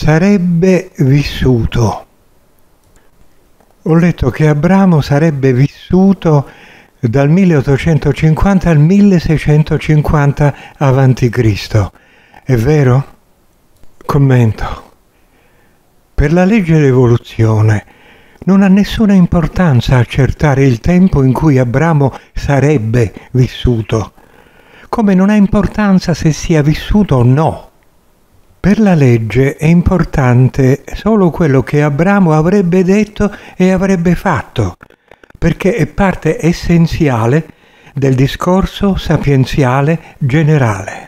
sarebbe vissuto. Ho letto che Abramo sarebbe vissuto dal 1850 al 1650 a.C. È vero? Commento. Per la legge d'evoluzione non ha nessuna importanza accertare il tempo in cui Abramo sarebbe vissuto, come non ha importanza se sia vissuto o no. Per la legge è importante solo quello che Abramo avrebbe detto e avrebbe fatto, perché è parte essenziale del discorso sapienziale generale.